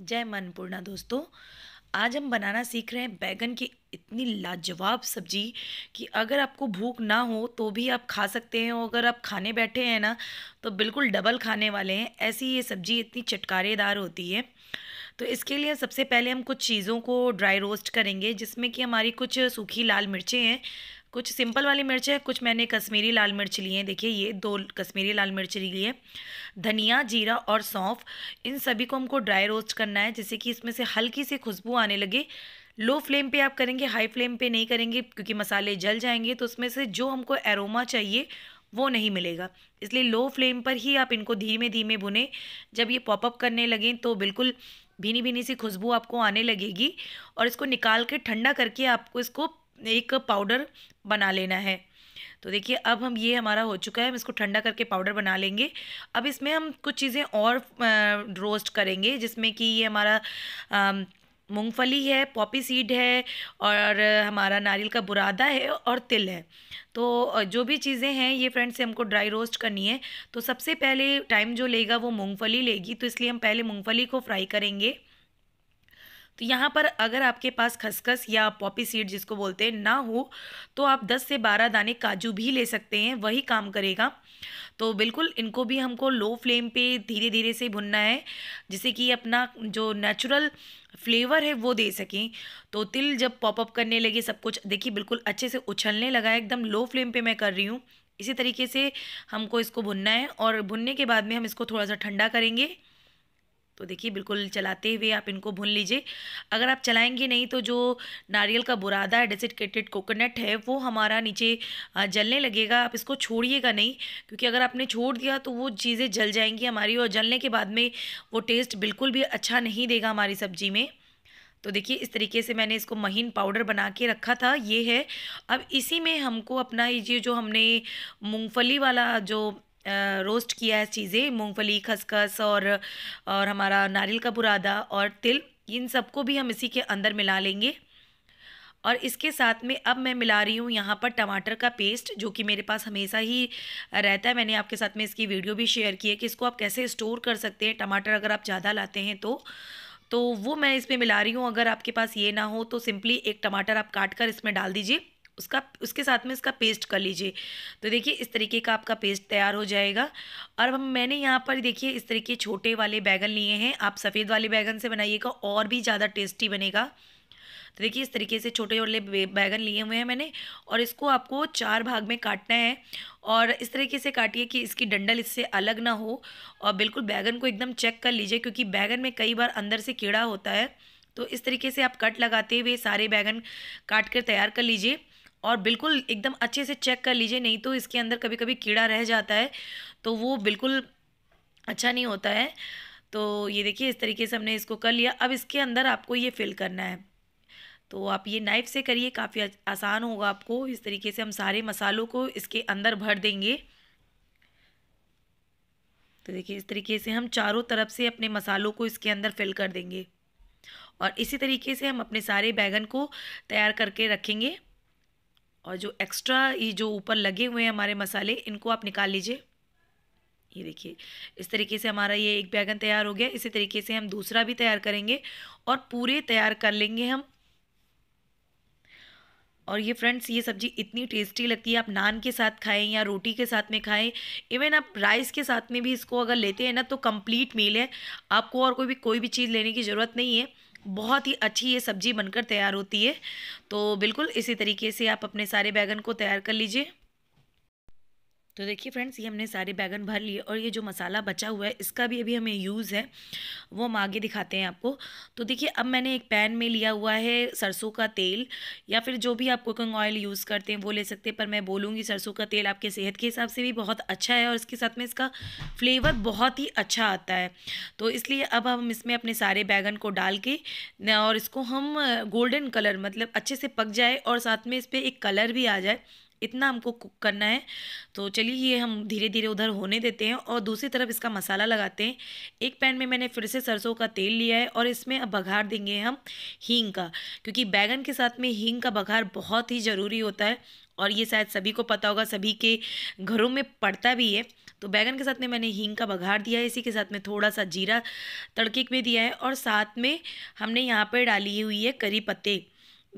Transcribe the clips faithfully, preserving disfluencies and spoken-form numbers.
जय मां अन्नपूर्णा। दोस्तों आज हम बनाना सीख रहे हैं बैगन की इतनी लाजवाब सब्जी कि अगर आपको भूख ना हो तो भी आप खा सकते हैं, और अगर आप खाने बैठे हैं ना तो बिल्कुल डबल खाने वाले हैं। ऐसी ये सब्जी इतनी चटकारेदार होती है। तो इसके लिए सबसे पहले हम कुछ चीज़ों को ड्राई रोस्ट करेंगे, जिसमें कि हमारी कुछ सूखी लाल मिर्चें हैं, कुछ सिंपल वाली मिर्च है, कुछ मैंने कश्मीरी लाल मिर्च ली है। देखिए ये दो कश्मीरी लाल मिर्च ली है। धनिया, जीरा और सौंफ, इन सभी को हमको ड्राई रोस्ट करना है, जैसे कि इसमें से हल्की सी खुशबू आने लगे। लो फ्लेम पे आप करेंगे, हाई फ्लेम पे नहीं करेंगे क्योंकि मसाले जल जाएंगे, तो उसमें से जो हमको एरोमा चाहिए वो नहीं मिलेगा। इसलिए लो फ्लेम पर ही आप इनको धीमे धीमे भुने। जब ये पॉपअप करने लगें तो बिल्कुल भीनी भीनी सी खुशबू आपको आने लगेगी, और इसको निकाल के ठंडा करके आपको इसको एक पाउडर बना लेना है। तो देखिए अब हम ये हमारा हो चुका है, हम इसको ठंडा करके पाउडर बना लेंगे। अब इसमें हम कुछ चीज़ें और रोस्ट करेंगे, जिसमें कि ये हमारा आ, मूंगफली है, पॉपी सीड है, और हमारा नारियल का बुरादा है, और तिल है। तो जो भी चीज़ें हैं ये फ्रेंड्स हमको ड्राई रोस्ट करनी है। तो सबसे पहले टाइम जो लेगा वो मूंगफली लेगी, तो इसलिए हम पहले मूंगफली को फ्राई करेंगे। तो यहाँ पर अगर आपके पास खसखस या पॉपी सीड जिसको बोलते हैं ना हो तो आप दस से बारह दाने काजू भी ले सकते हैं, वही काम करेगा। तो बिल्कुल इनको भी हमको लो फ्लेम पे धीरे धीरे से भुनना है, जिससे कि अपना जो नेचुरल फ्लेवर है वो दे सकें। तो तिल जब पॉपअप करने लगे, सब कुछ देखिए बिल्कुल अच्छे से उछलने लगा है, एकदम लो फ्लेम पे मैं कर रही हूँ। इसी तरीके से हमको इसको भुनना है, और भुनने के बाद में हम इसको थोड़ा सा ठंडा करेंगे। तो देखिए बिल्कुल चलाते हुए आप इनको भून लीजिए। अगर आप चलाएंगे नहीं तो जो नारियल का बुरादा, डेसिकेटेड कोकोनट है, वो हमारा नीचे जलने लगेगा। आप इसको छोड़िएगा नहीं, क्योंकि अगर आपने छोड़ दिया तो वो चीज़ें जल जाएंगी हमारी, और जलने के बाद में वो टेस्ट बिल्कुल भी अच्छा नहीं देगा हमारी सब्जी में। तो देखिए इस तरीके से मैंने इसको महीन पाउडर बना के रखा था, ये है। अब इसी में हमको अपना ये जो हमने मूँगफली वाला जो रोस्ट किया है चीज़ें, मूंगफली, खसखस और और हमारा नारियल का बुरादा और तिल, इन सबको भी हम इसी के अंदर मिला लेंगे। और इसके साथ में अब मैं मिला रही हूँ यहाँ पर टमाटर का पेस्ट, जो कि मेरे पास हमेशा ही रहता है। मैंने आपके साथ में इसकी वीडियो भी शेयर की है कि इसको आप कैसे स्टोर कर सकते हैं टमाटर, अगर आप ज़्यादा लाते हैं तो तो वो मैं इसमें मिला रही हूँ। अगर आपके पास ये ना हो तो सिंपली एक टमाटर आप काट कर इसमें डाल दीजिए, उसका उसके साथ में इसका पेस्ट कर लीजिए। तो देखिए इस तरीके का आपका पेस्ट तैयार हो जाएगा। और हम मैंने यहाँ पर देखिए इस तरीके छोटे वाले बैगन लिए हैं, आप सफ़ेद वाले बैगन से बनाइएगा और भी ज़्यादा टेस्टी बनेगा। तो देखिए इस तरीके से छोटे वाले बैगन लिए हुए हैं मैंने, और इसको आपको चार भाग में काटना है। और इस तरीके से काटिए कि इसकी डंडल इससे अलग ना हो, और बिल्कुल बैगन को एकदम चेक कर लीजिए, क्योंकि बैगन में कई बार अंदर से कीड़ा होता है। तो इस तरीके से आप कट लगाते हुए सारे बैगन काट कर तैयार कर लीजिए, और बिल्कुल एकदम अच्छे से चेक कर लीजिए, नहीं तो इसके अंदर कभी कभी कीड़ा रह जाता है, तो वो बिल्कुल अच्छा नहीं होता है। तो ये देखिए इस तरीके से हमने इसको कर लिया। अब इसके अंदर आपको ये फिल करना है, तो आप ये नाइफ़ से करिए, काफ़ी आसान होगा आपको। इस तरीके से हम सारे मसालों को इसके अंदर भर देंगे। तो देखिए इस तरीके से हम चारों तरफ से अपने मसालों को इसके अंदर फिल कर देंगे, और इसी तरीके से हम अपने सारे बैगन को तैयार करके रखेंगे। और जो एक्स्ट्रा ये जो ऊपर लगे हुए हैं हमारे मसाले, इनको आप निकाल लीजिए। ये देखिए इस तरीके से हमारा ये एक बैगन तैयार हो गया। इसी तरीके से हम दूसरा भी तैयार करेंगे, और पूरे तैयार कर लेंगे हम। और ये फ्रेंड्स ये सब्ज़ी इतनी टेस्टी लगती है, आप नान के साथ खाएं या रोटी के साथ में खाएं, इवन आप राइस के साथ में भी इसको अगर लेते हैं ना तो कंप्लीट मील है। आपको और कोई भी कोई भी चीज़ लेने की ज़रूरत नहीं है, बहुत ही अच्छी ये सब्ज़ी बनकर तैयार होती है। तो बिल्कुल इसी तरीके से आप अपने सारे बैगन को तैयार कर लीजिए। तो देखिए फ्रेंड्स ये हमने सारे बैगन भर लिए, और ये जो मसाला बचा हुआ है इसका भी अभी हमें यूज़ है, वो हम आगे दिखाते हैं आपको। तो देखिए अब मैंने एक पैन में लिया हुआ है सरसों का तेल, या फिर जो भी आप कुकिंग ऑयल यूज़ करते हैं वो ले सकते हैं, पर मैं बोलूँगी सरसों का तेल आपके सेहत के हिसाब से भी बहुत अच्छा है, और इसके साथ में इसका फ्लेवर बहुत ही अच्छा आता है। तो इसलिए अब हम इसमें अपने सारे बैगन को डाल के, और इसको हम गोल्डन कलर मतलब अच्छे से पक जाए, और साथ में इस पर एक कलर भी आ जाए, इतना हमको कुक करना है। तो चलिए ये हम धीरे धीरे उधर होने देते हैं और दूसरी तरफ इसका मसाला लगाते हैं। एक पैन में मैंने फिर से सरसों का तेल लिया है और इसमें अब बघार देंगे हम हींग का, क्योंकि बैगन के साथ में हींग का बघार बहुत ही ज़रूरी होता है और ये शायद सभी को पता होगा, सभी के घरों में पड़ता भी है। तो बैगन के साथ में मैंने हींग का बघार दिया है, इसी के साथ में थोड़ा सा जीरा तड़के में दिया है और साथ में हमने यहाँ पर डाली हुई है करी पत्ते,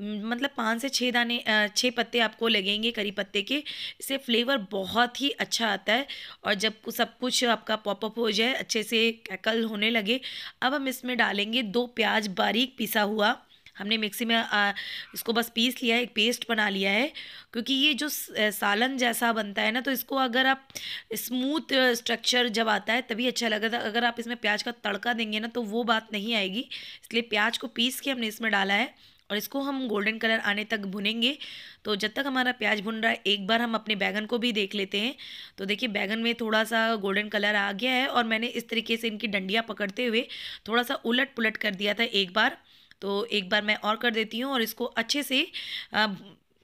मतलब पाँच से छः दाने छः पत्ते आपको लगेंगे करी पत्ते के। इससे फ्लेवर बहुत ही अच्छा आता है और जब सब कुछ आपका पॉपअप हो जाए, अच्छे से कैकल होने लगे, अब हम इसमें डालेंगे दो प्याज बारीक पीसा हुआ। हमने मिक्सी में आ, इसको बस पीस लिया है, एक पेस्ट बना लिया है, क्योंकि ये जो सालन जैसा बनता है ना, तो इसको अगर आप स्मूथ स्ट्रक्चर जब आता है तभी अच्छा लगता है। अगर आप इसमें प्याज का तड़का देंगे ना तो वो बात नहीं आएगी, इसलिए प्याज को पीस के हमने इसमें डाला है और इसको हम गोल्डन कलर आने तक भुनेंगे। तो जब तक हमारा प्याज भुन रहा है एक बार हम अपने बैगन को भी देख लेते हैं। तो देखिए बैगन में थोड़ा सा गोल्डन कलर आ गया है और मैंने इस तरीके से इनकी डंडियाँ पकड़ते हुए थोड़ा सा उलट पुलट कर दिया था एक बार, तो एक बार मैं और कर देती हूँ। और इसको अच्छे से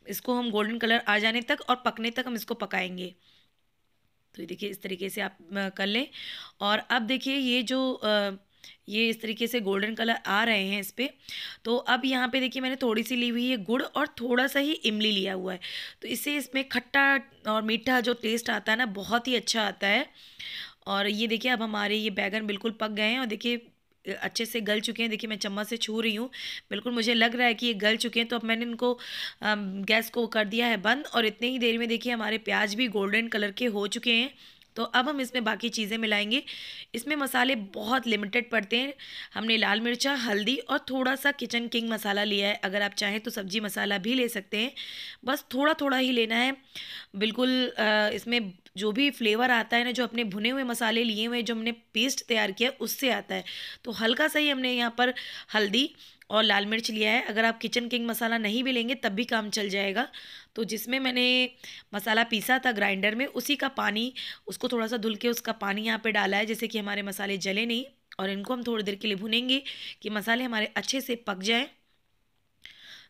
इसको हम गोल्डन कलर आ जाने तक और पकने तक हम इसको पकाएंगे। तो ये देखिए इस तरीके से आप कर लें। और अब देखिए ये जो ये इस तरीके से गोल्डन कलर आ रहे हैं इस पर, तो अब यहाँ पे देखिए मैंने थोड़ी सी ली हुई है गुड़ और थोड़ा सा ही इमली लिया हुआ है, तो इससे इसमें खट्टा और मीठा जो टेस्ट आता है ना बहुत ही अच्छा आता है। और ये देखिए अब हमारे ये बैगन बिल्कुल पक गए हैं और देखिए अच्छे से गल चुके हैं। देखिए मैं चम्मच से छू रही हूँ, बिल्कुल मुझे लग रहा है कि ये गल चुके हैं। तो अब मैंने इनको गैस को कर दिया है बंद और इतने ही देर में देखिए हमारे प्याज भी गोल्डन कलर के हो चुके हैं। तो अब हम इसमें बाकी चीज़ें मिलाएंगे। इसमें मसाले बहुत लिमिटेड पड़ते हैं। हमने लाल मिर्चा, हल्दी और थोड़ा सा किचन किंग मसाला लिया है। अगर आप चाहें तो सब्जी मसाला भी ले सकते हैं, बस थोड़ा थोड़ा ही लेना है। बिल्कुल इसमें जो भी फ्लेवर आता है ना, जो अपने भुने हुए मसाले लिए हुए जो हमने पेस्ट तैयार किया उससे आता है। तो हल्का सा ही हमने यहाँ पर हल्दी और लाल मिर्च लिया है। अगर आप किचन किंग मसाला नहीं भी लेंगे तब भी काम चल जाएगा। तो जिसमें मैंने मसाला पीसा था ग्राइंडर में, उसी का पानी, उसको थोड़ा सा धुल के उसका पानी यहाँ पे डाला है, जैसे कि हमारे मसाले जले नहीं। और इनको हम थोड़ी देर के लिए भुनेंगे कि मसाले हमारे अच्छे से पक जाएँ।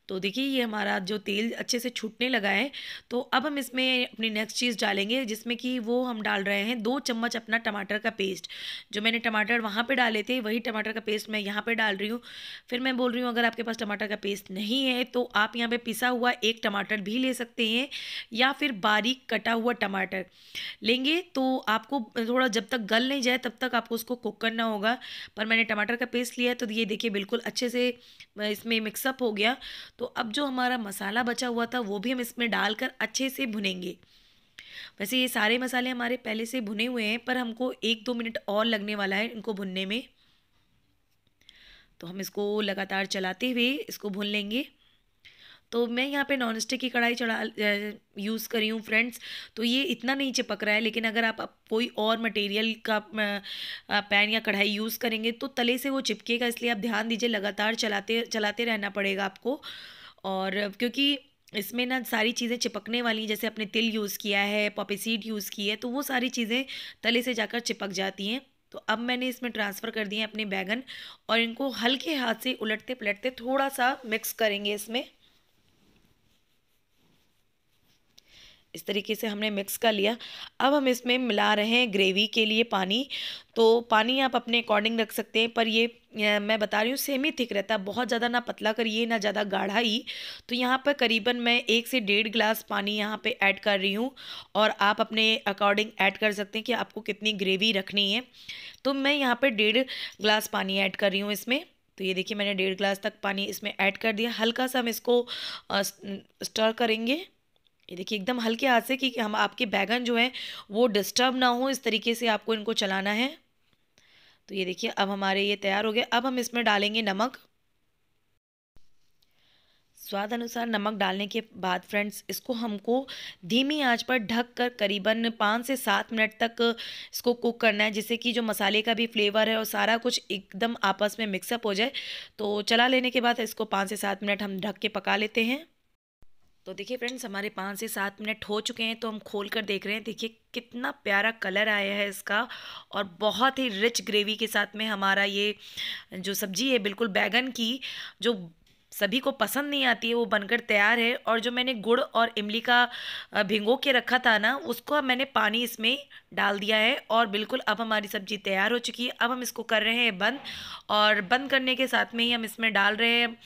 तो देखिए ये हमारा जो तेल अच्छे से छूटने लगा है। तो अब हम इसमें अपनी नेक्स्ट चीज़ डालेंगे, जिसमें कि वो हम डाल रहे हैं दो चम्मच अपना टमाटर का पेस्ट। जो मैंने टमाटर वहाँ पे डाले थे वही टमाटर का पेस्ट मैं यहाँ पे डाल रही हूँ। फिर मैं बोल रही हूँ अगर आपके पास टमाटर का पेस्ट नहीं है तो आप यहाँ पर पिसा हुआ एक टमाटर भी ले सकते हैं या फिर बारीक कटा हुआ टमाटर लेंगे। तो आपको थोड़ा जब तक गल नहीं जाए तब तक आपको उसको कुक करना होगा। पर मैंने टमाटर का पेस्ट लिया है तो ये देखिए बिल्कुल अच्छे से इसमें मिक्सअप हो गया। तो अब जो हमारा मसाला बचा हुआ था वो भी हम इसमें डालकर अच्छे से भुनेंगे। वैसे ये सारे मसाले हमारे पहले से भुने हुए हैं, पर हमको एक दो मिनट और लगने वाला है इनको भुनने में। तो हम इसको लगातार चलाते हुए इसको भून लेंगे। तो मैं यहाँ पे नॉन स्टिक की कढ़ाई चढ़ा यूज़ करी हूँ फ्रेंड्स। तो ये इतना नहीं चिपक रहा है, लेकिन अगर आप कोई और मटेरियल का पैन या कढ़ाई यूज़ करेंगे तो तले से वो चिपकेगा, इसलिए आप ध्यान दीजिए, लगातार चलाते चलाते रहना पड़ेगा आपको। और क्योंकि इसमें ना सारी चीज़ें चिपकने वाली हैं, जैसे आपने तिल यूज़ किया है, पॉपी सीड यूज़ की है, तो वो सारी चीज़ें तले से जाकर चिपक जाती हैं। तो अब मैंने इसमें ट्रांसफ़र कर दिए अपने बैगन और इनको हल्के हाथ से उलटते पलटते थोड़ा सा मिक्स करेंगे इसमें। इस तरीके से हमने मिक्स कर लिया। अब हम इसमें मिला रहे हैं ग्रेवी के लिए पानी। तो पानी आप अपने अकॉर्डिंग रख सकते हैं, पर ये मैं बता रही हूँ सेमी थिक रहता है, बहुत ज़्यादा ना पतला करिए ना ज़्यादा गाढ़ा ही। तो यहाँ पर करीबन मैं एक से डेढ़ गिलास पानी यहाँ पे ऐड कर रही हूँ और आप अपने अकॉर्डिंग ऐड कर सकते हैं कि आपको कितनी ग्रेवी रखनी है। तो मैं यहाँ पर डेढ़ गिलास पानी ऐड कर रही हूँ इसमें। तो ये देखिए मैंने डेढ़ गिलास तक पानी इसमें ऐड कर दिया। हल्का सा हम इसको स्टर करेंगे। ये देखिए एकदम हल्के हाथ से, कि हम आपके बैगन जो है वो डिस्टर्ब ना हो, इस तरीके से आपको इनको चलाना है। तो ये देखिए अब हमारे ये तैयार हो गए। अब हम इसमें डालेंगे नमक, स्वाद अनुसार नमक डालने के बाद फ्रेंड्स इसको हमको धीमी आंच पर ढक कर करीबन पाँच से सात मिनट तक इसको कुक करना है, जिससे कि जो मसाले का भी फ्लेवर है और सारा कुछ एकदम आपस में मिक्सअप हो जाए। तो चला लेने के बाद इसको पाँच से सात मिनट हम ढक के पका लेते हैं। तो देखिए फ्रेंड्स हमारे पाँच से सात मिनट हो चुके हैं, तो हम खोल कर देख रहे हैं। देखिए कितना प्यारा कलर आया है इसका और बहुत ही रिच ग्रेवी के साथ में हमारा ये जो सब्जी है, बिल्कुल बैगन की जो सभी को पसंद नहीं आती है, वो बनकर तैयार है। और जो मैंने गुड़ और इमली का भिगो के रखा था ना, उसको मैंने पानी इसमें डाल दिया है और बिल्कुल अब हमारी सब्जी तैयार हो चुकी है। अब हम इसको कर रहे हैं बंद, और बंद करने के साथ में ही हम इसमें डाल रहे हैं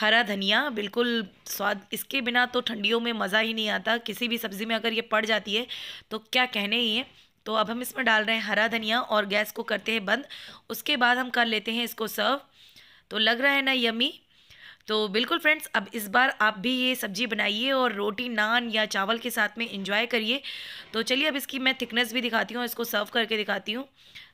हरा धनिया। बिल्कुल स्वाद, इसके बिना तो ठंडियों में मज़ा ही नहीं आता, किसी भी सब्ज़ी में अगर ये पड़ जाती है तो क्या कहने ही है। तो अब हम इसमें डाल रहे हैं हरा धनिया और गैस को करते हैं बंद। उसके बाद हम कर लेते हैं इसको सर्व। तो लग रहा है ना यम्मी। तो बिल्कुल फ्रेंड्स, अब इस बार आप भी ये सब्ज़ी बनाइए और रोटी, नान या चावल के साथ में एंजॉय करिए। तो चलिए अब इसकी मैं थिकनेस भी दिखाती हूँ, इसको सर्व करके दिखाती हूँ।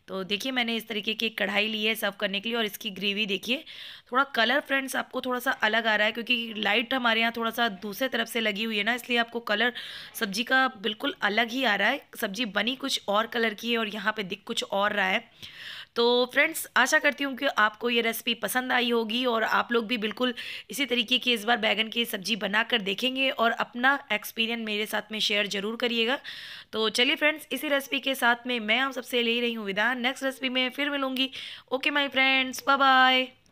तो देखिए मैंने इस तरीके की कढ़ाई ली है सर्व करने के लिए, और इसकी ग्रेवी देखिए। थोड़ा कलर फ्रेंड्स आपको थोड़ा सा अलग आ रहा है, क्योंकि लाइट हमारे यहाँ थोड़ा सा दूसरे तरफ से लगी हुई है ना, इसलिए आपको कलर सब्जी का बिल्कुल अलग ही आ रहा है। सब्जी बनी कुछ और कलर की है और यहाँ पे दिख कुछ और रहा है। तो फ्रेंड्स आशा करती हूँ कि आपको ये रेसिपी पसंद आई होगी, और आप लोग भी बिल्कुल इसी तरीके की इस बार बैगन की सब्जी बनाकर देखेंगे और अपना एक्सपीरियंस मेरे साथ में शेयर ज़रूर करिएगा। तो चलिए फ्रेंड्स, इसी रेसिपी के साथ में मैं आप सबसे ले रही हूँ विदा। नेक्स्ट रेसिपी में फिर मिलूँगी। Okay my friends, bye bye.